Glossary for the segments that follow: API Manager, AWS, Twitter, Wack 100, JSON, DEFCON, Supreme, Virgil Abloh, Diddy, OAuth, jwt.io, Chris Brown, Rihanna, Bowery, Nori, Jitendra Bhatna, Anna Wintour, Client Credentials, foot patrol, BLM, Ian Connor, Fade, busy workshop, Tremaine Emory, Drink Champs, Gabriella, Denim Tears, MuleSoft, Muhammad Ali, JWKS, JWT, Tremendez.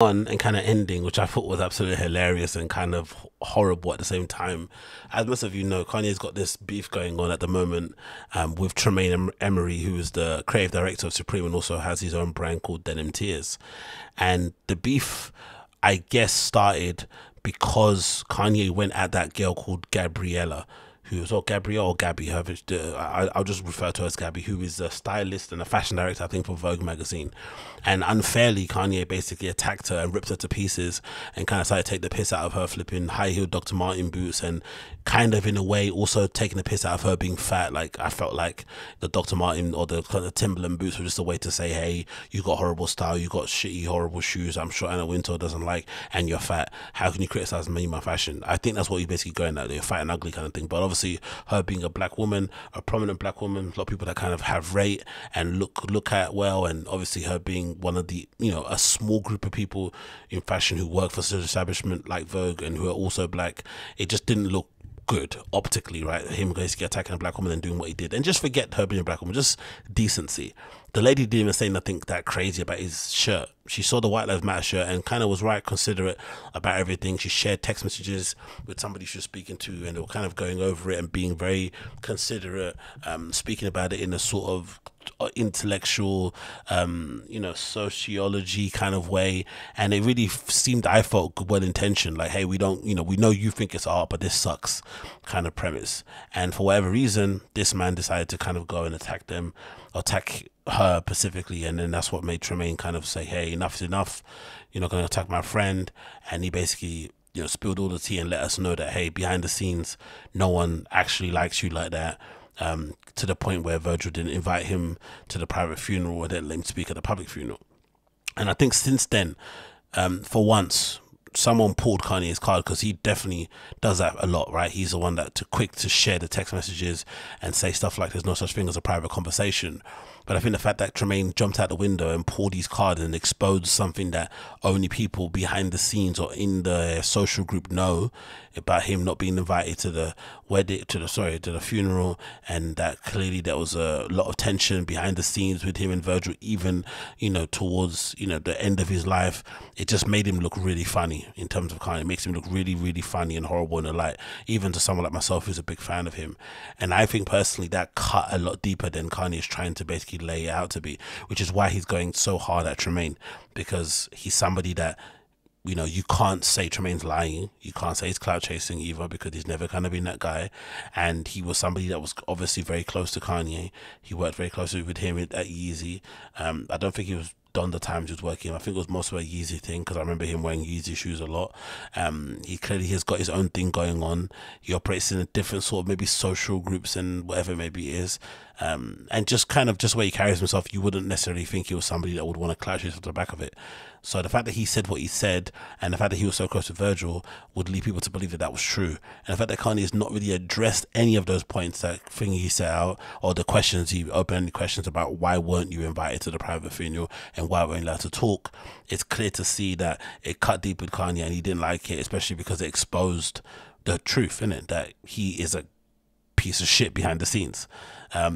on and kind of ending, which I thought was absolutely hilarious and kind of horrible at the same time. As most of you know, Kanye's got this beef going on at the moment with Tremaine Emory, who is the creative director of Supreme and also has his own brand called Denim Tears. And the beef, I guess, started because Kanye went at that girl called Gabriella, who was, or Gabrielle or Gabby, her, I'll just refer to her as Gabby, who is a stylist and a fashion director, I think, for Vogue magazine. And unfairly, Kanye basically attacked her and ripped her to pieces and kind of started to take the piss out of her flipping high-heeled Dr. Martin boots and kind of, in a way, also taking the piss out of her being fat. Like, I felt like the Dr. Martin or the kind of Timberland boots were just a way to say, hey, you got horrible style, you got shitty, horrible shoes, I'm sure Anna Wintour doesn't like, and you're fat. How can you criticize me, my fashion? I think that's what you're basically going at, you're fat and ugly kind of thing. But obviously, her being a black woman, a prominent black woman, a lot of people that kind of have rate and look at well, and obviously her being one of the, you know, a small group of people in fashion who work for such establishment like Vogue and who are also black, it just didn't look good optically, right? Him basically attacking a black woman and doing what he did. And just forget her being a black woman, just decency. The lady didn't even say nothing that crazy about his shirt. She saw the White Lives Matter shirt and kind of was right considerate about everything. She shared text messages with somebody she was speaking to and they were kind of going over it and being very considerate, speaking about it in a sort of intellectual, you know, sociology kind of way. And it really seemed, I felt, well-intentioned, like, hey, we don't, you know, we know you think it's art, but this sucks kind of premise. And for whatever reason, this man decided to kind of go and attack them, attack her specifically, and then that's what made Tremaine kind of say, hey, enough is enough, you're not going to attack my friend. And he basically, you know, spilled all the tea and let us know that, hey, behind the scenes, no one actually likes you like that, to the point where Virgil didn't invite him to the private funeral or didn't let him speak at the public funeral. And I think since then, for once, someone pulled Kanye's card, because he definitely does that a lot, right? He's the one that too quick to share the text messages and say stuff like there's no such thing as a private conversation. But I think the fact that Tremaine jumped out the window and pulled his card and exposed something that only people behind the scenes or in the social group know about him not being invited to the wedding, to the funeral, and that clearly there was a lot of tension behind the scenes with him and Virgil, even, you know, towards, you know, the end of his life. It just made him look really funny. In terms of Kanye, it makes him look really, really funny and horrible in the light, even to someone like myself who's a big fan of him. And I think personally that cut a lot deeper than Kanye is trying to basically lay it out to be, which is why he's going so hard at Tremaine, because he's somebody that, you know, you can't say Tremaine's lying, you can't say he's clout chasing either, because he's never kind of been that guy. And he was somebody that was obviously very close to Kanye. He worked very closely with him at Yeezy. I don't think he was done the times he was working. I think it was most of a Yeezy thing, because I remember him wearing Yeezy shoes a lot. He clearly has got his own thing going on. He operates in a different sort of maybe social groups and whatever it maybe is. And just kind of just where he carries himself, you wouldn't necessarily think he was somebody that would want to clout chase off the back of it. So the fact that he said what he said and the fact that he was so close to Virgil would lead people to believe that that was true. And the fact that Kanye has not really addressed any of those points, that thing he set out, or the questions, he opened questions about why weren't you invited to the private funeral and why weren't you allowed to talk, it's clear to see that it cut deep with Kanye and he didn't like it, especially because it exposed the truth, innit, that he is a piece of shit behind the scenes.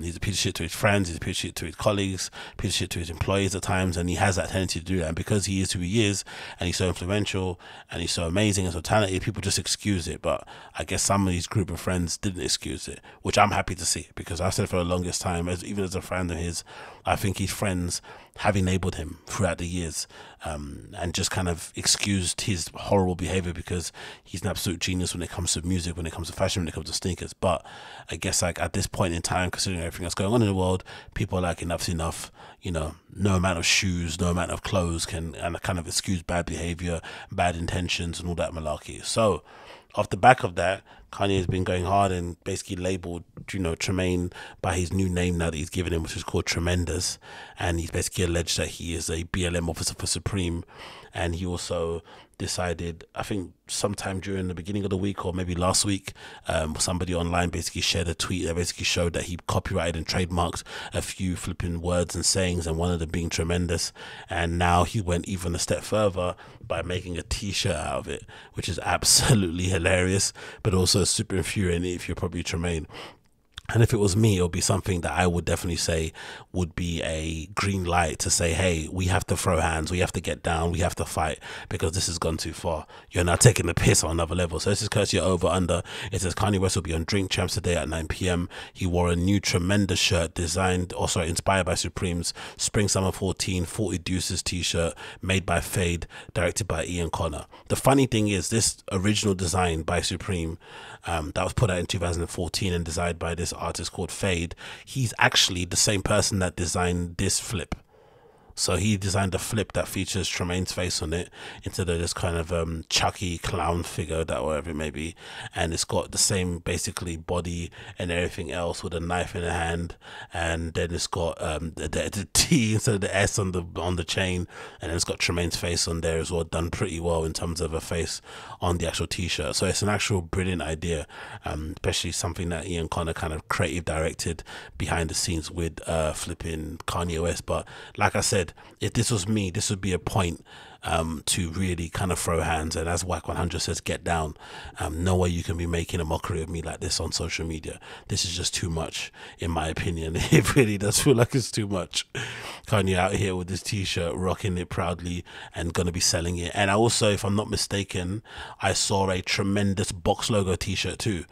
He's a piece of shit to his friends, he's a piece of shit to his colleagues, piece of shit to his employees at times, and he has that tendency to do that. And because he is who he is and he's so influential and he's so amazing and so talented, people just excuse it. But I guess some of his group of friends didn't excuse it, which I'm happy to see, because I've said for the longest time, as even as a friend of his, I think his friends have enabled him throughout the years, and just kind of excused his horrible behavior, because he's an absolute genius when it comes to music, when it comes to fashion, when it comes to sneakers. But I guess, like, at this point in time, considering everything that's going on in the world, people are like, enough's enough, you know, no amount of shoes, no amount of clothes can and kind of excuse bad behavior, bad intentions and all that malarkey. So off the back of that, Kanye has been going hard and basically labelled, you know, Tremaine by his new name now that he's given him, which is called Tremendez. And he's basically alleged that he is a BLM officer for Supreme. And he also decided, I think sometime during the beginning of the week or maybe last week, somebody online basically shared a tweet that basically showed that he copyrighted and trademarked a few flipping words and sayings, and one of them being Tremendez. And now he went even a step further by making a t-shirt out of it, which is absolutely hilarious, but also super infuriating if you're probably Tremaine. And if it was me, it would be something that I would definitely say would be a green light to say, hey, we have to throw hands, we have to get down, we have to fight, because this has gone too far. You're now taking the piss on another level. So this is Courtesy of Over Under. It says Kanye West will be on Drink Champs today at 9 p.m. He wore a new Tremendez shirt inspired by Supreme's Spring Summer 14 40 Deuces t-shirt made by Fade, directed by Ian Connor. The funny thing is, this original design by Supreme that was put out in 2014 and designed by this artist called Fade, he's actually the same person that designed this flip. So he designed a flip that features Tremaine's face on it instead of this kind of Chucky clown figure, that whatever it may be, and it's got the same basically body and everything else with a knife in the hand, and then it's got the T instead of the S on the chain, and then it's got Tremaine's face on there as well, done pretty well in terms of a face on the actual t-shirt. So it's an actual brilliant idea, especially something that Ian Connor kind of creative directed behind the scenes with flipping Kanye West. But like I said, if this was me, this would be a point to really kind of throw hands, and as Wack 100 says, get down. No way you can be making a mockery of me like this on social media. This is just too much, in my opinion. It really does feel like it's too much. Kanye out here with this t-shirt, rocking it proudly and gonna be selling it. And I also, if I'm not mistaken, I saw a Tremendez box logo t-shirt too,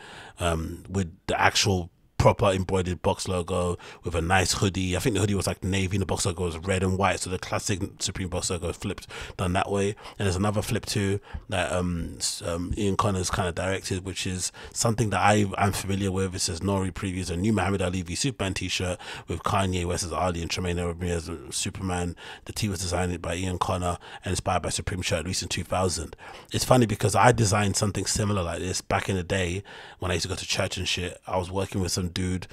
with the actual proper embroidered box logo with a nice hoodie. I think the hoodie was like navy and the box logo was red and white, so the classic Supreme box logo flipped, done that way. And there's another flip too that Ian Connor's kind of directed, which is something that I'm familiar with. It says Nori previews a new Muhammad Ali v Superman t-shirt with Kanye West as Ali and Tremaine Emory as Superman. The tee was designed by Ian Connor and inspired by Supreme shirt released in 2000. It's funny because I designed something similar like this back in the day when I used to go to church and shit. I was working with some dude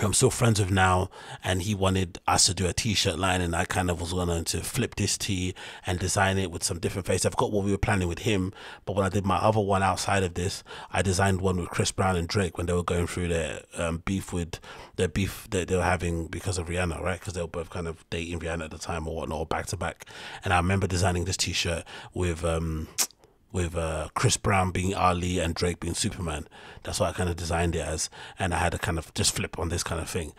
who I'm still friends with now, and he wanted us to do a t-shirt line, and I kind of was going to flip this tee and design it with some different face. I've got what we were planning with him, but when I did my other one outside of this, I designed one with Chris Brown and Drake when they were going through their beef that they were having because of Rihanna, right? Because they were both kind of dating Rihanna at the time or whatnot, or back to back. And I remember designing this t-shirt with Chris Brown being Ali and Drake being Superman. That's what I kind of designed it as, and I had a kind of just flip on this kind of thing,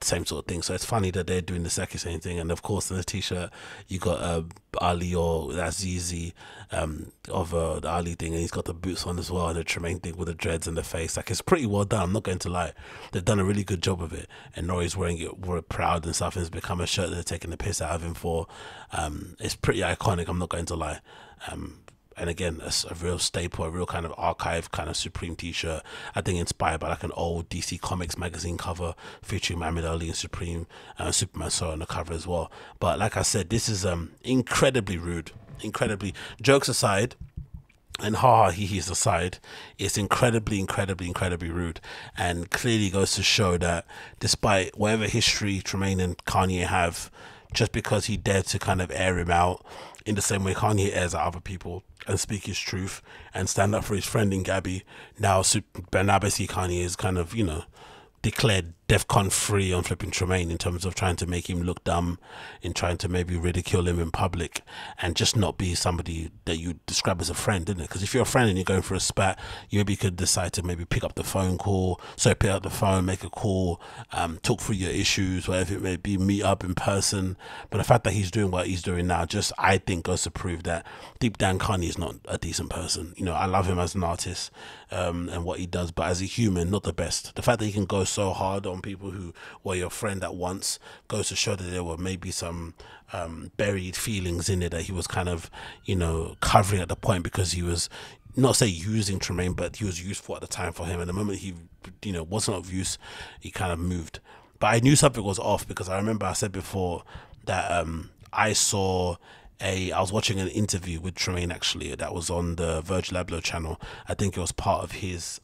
same sort of thing. So it's funny that they're doing the second same thing. And of course in the t-shirt you got Ali, or that's Yeezy of the Ali thing, and he's got the boots on as well, and the Tremaine thing with the dreads and the face. Like, it's pretty well done, I'm not going to lie. They've done a really good job of it, and Nori's wearing it, we're proud and stuff, and it's become a shirt that they're taking the piss out of him for. It's pretty iconic, I'm not going to lie. And again, a real staple, a real kind of archive kind of Supreme t-shirt, I think inspired by like an old DC Comics magazine cover featuring Muhammad Ali and Supreme, Superman on the cover as well. But like I said, this is incredibly rude, incredibly, jokes aside, and haha he's aside, it's incredibly rude, and clearly goes to show that despite whatever history Tremaine and Kanye have, just because he dared to kind of air him out in the same way Kanye airs at other people and speak his truth and stand up for his friend in Gabby, now basically Kanye is kind of, you know, declared DEFCON 3 on flipping Tremaine in terms of trying to make him look dumb, in trying to maybe ridicule him in public and just not be somebody that you describe as a friend, didn't it? Because if you're a friend and you're going for a spat, you maybe could decide to maybe pick up the phone, make a call, talk through your issues, whatever it may be, meet up in person. But the fact that he's doing what he's doing now just, I think, goes to prove that deep down Kanye is not a decent person. You know, I love him as an artist and what he does, but as a human, not the best. The fact that he can go so hard on people who were your friend at once goes to show that there were maybe some buried feelings in it that he was kind of, you know, covering at the point, because he was, not say using Tremaine, but he was useful at the time for him, and the moment he, you know, wasn't of use, he kind of moved. But I knew something was off, because I remember I said before that I was watching an interview with Tremaine actually that was on the Virgil Abloh channel. I think it was part of his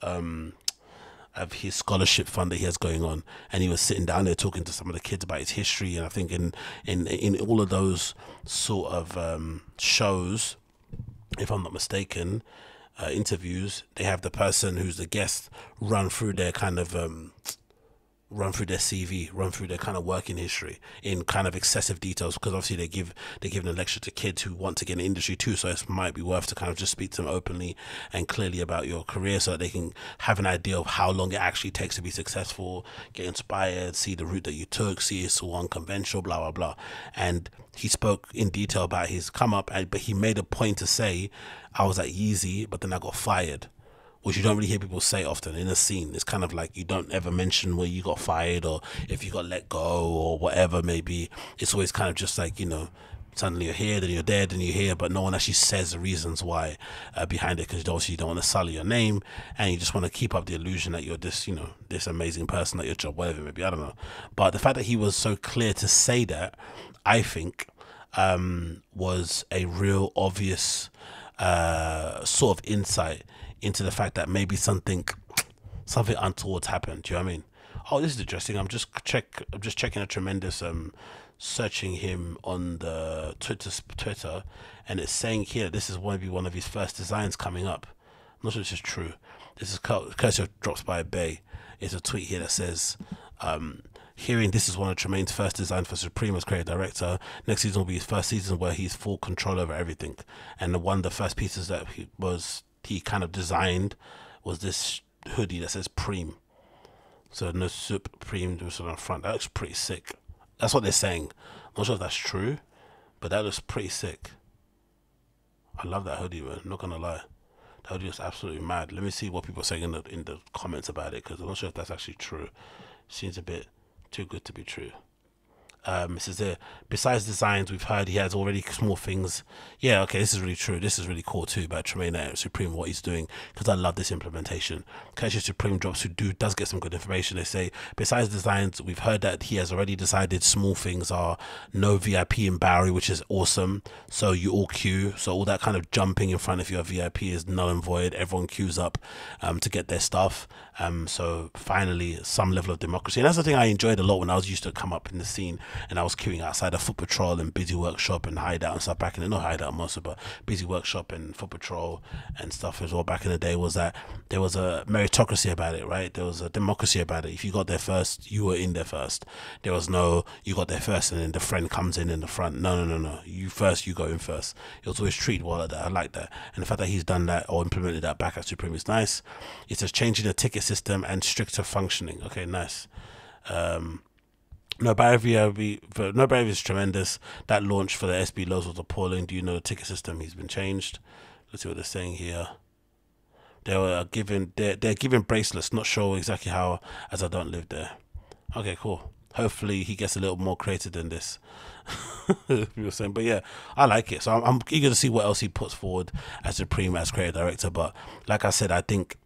scholarship fund that he has going on, and he was sitting down there talking to some of the kids about his history. And I think in all of those sort of shows, if I'm not mistaken, interviews, they have the person who's the guest run through their kind of run through their CV, run through their kind of working history in kind of excessive details, because obviously they're giving a lecture to kids who want to get in the industry too. So it might be worth to kind of just speak to them openly and clearly about your career so that they can have an idea of how long it actually takes to be successful, get inspired, see the route that you took, see it's so unconventional, blah, blah, blah. And he spoke in detail about his come up, but he made a point to say, I was at Yeezy, but then I got fired, which you don't really hear people say often in a scene. It's kind of like you don't ever mention where you got fired or if you got let go or whatever. Maybe it's always kind of just like, you know, suddenly you're here, then you're there, then you're here, but no one actually says the reasons why behind it, because obviously you don't want to sully your name and you just want to keep up the illusion that you're this, you know, this amazing person at your job, whatever it may be. I don't know. But the fact that he was so clear to say that, I think, was a real obvious sort of insight into the fact that maybe something untoward happened. Do you know what I mean? Oh, this is interesting. I'm just checking a Tremendez, searching him on the Twitter, and it's saying here this is going to be one of his first designs coming up. I'm not sure this is true. This is Cursor Drops by Bay. It's a tweet here that says, hearing this is one of Tremaine's first designs for Supreme as creative director. Next season will be his first season where he's full control over everything. And one of the first pieces that he kind of designed was this hoodie that says Prime. So no Supreme was on the front. That looks pretty sick. That's what they're saying. I'm not sure if that's true, but that looks pretty sick. I love that hoodie, man. I'm not gonna lie. That hoodie is absolutely mad. Let me see what people are saying in the comments about it, because I'm not sure if that's actually true. Seems a bit too good to be true. It says there, besides designs, we've heard he has already small things. Yeah, okay, this is really true. This is really cool too about Tremaine at Supreme, what he's doing, because I love this implementation. Cashier Supreme Drops, who does get some good information. They say, besides designs, we've heard that he has already decided small things are no VIP in Bowery, which is awesome. So you all queue. So all that kind of jumping in front of your VIP is null and void. Everyone queues up to get their stuff. So finally, some level of democracy. And that's the thing I enjoyed a lot when I was used to come up in the scene. And I was queuing outside of Foot Patrol and Busy Workshop and Hideout and stuff back in the not Hideout mostly, but Busy Workshop and Foot Patrol and stuff as well back in the day, was that there was a meritocracy about it, right? There was a democracy about it. If you got there first, you were in there first. There was no you got there first and then the friend comes in the front. No, you first, you go in first. It was always treated well like that. I like that, and the fact that he's done that or implemented that back at Supreme is nice. It's just changing the ticket system and stricter functioning. Okay, nice. No Bowery is tremendous. That launch for the SB Lows was appalling. Do you know the ticket system? He's been changed. Let's see what they're saying here. They're giving bracelets. Not sure exactly how, as I don't live there. Okay, cool. Hopefully he gets a little more creative than this. People saying, but yeah, I like it. So I'm eager to see what else he puts forward as Supreme as creative director. But like I said, I think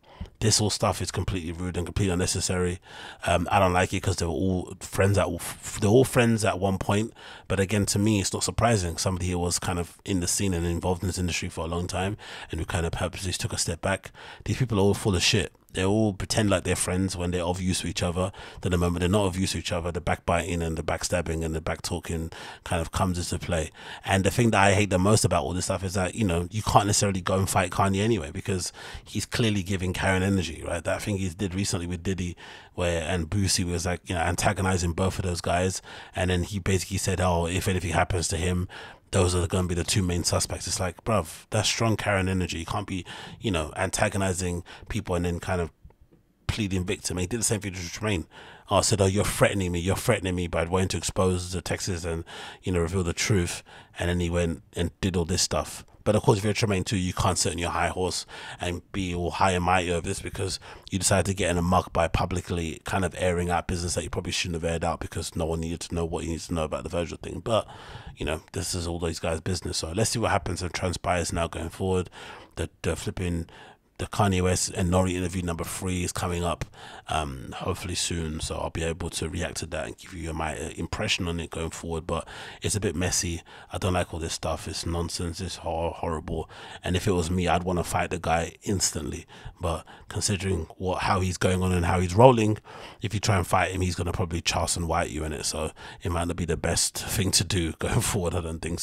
this whole stuff is completely rude and completely unnecessary. I don't like it because they're all friends at one point. But again, to me, it's not surprising. Somebody who was kind of in the scene and involved in this industry for a long time and who kind of purposely took a step back. These people are all full of shit. They all pretend like they're friends when they're of use to each other. Then the moment they're not of use to each other, the backbiting and the backstabbing and the backtalking kind of comes into play. And the thing that I hate the most about all this stuff is that, you know, you can't necessarily go and fight Kanye anyway, because he's clearly giving Karen energy, right? That thing he did recently with Diddy and Boosie was like, you know, antagonizing both of those guys. And then he basically said, oh, if anything happens to him, those are going to be the two main suspects. It's like, bruv, that's strong Karen energy. You can't be, you know, antagonizing people and then kind of pleading victim. And he did the same thing to Tremaine. I said, oh, you're threatening me. You're threatening me by wanting to expose the texts and, you know, reveal the truth. And then he went and did all this stuff. But of course, if you're Tremaine too, you can't sit on your high horse and be all high and mighty over this, because you decided to get in a muck by publicly kind of airing out business that you probably shouldn't have aired out, because no one needed to know what you need to know about the Virgil thing. But, you know, this is all those guys' business. So let's see what happens and transpires now going forward. The Kanye West and Nori interview number 3 is coming up hopefully soon, so I'll be able to react to that and give you my impression on it going forward. But it's a bit messy. I don't like all this stuff. It's nonsense. It's horrible. And if it was me, I'd want to fight the guy instantly, but considering how he's going on and how he's rolling, if you try and fight him, he's going to probably Charles and White you in it, so it might not be the best thing to do going forward, I don't think.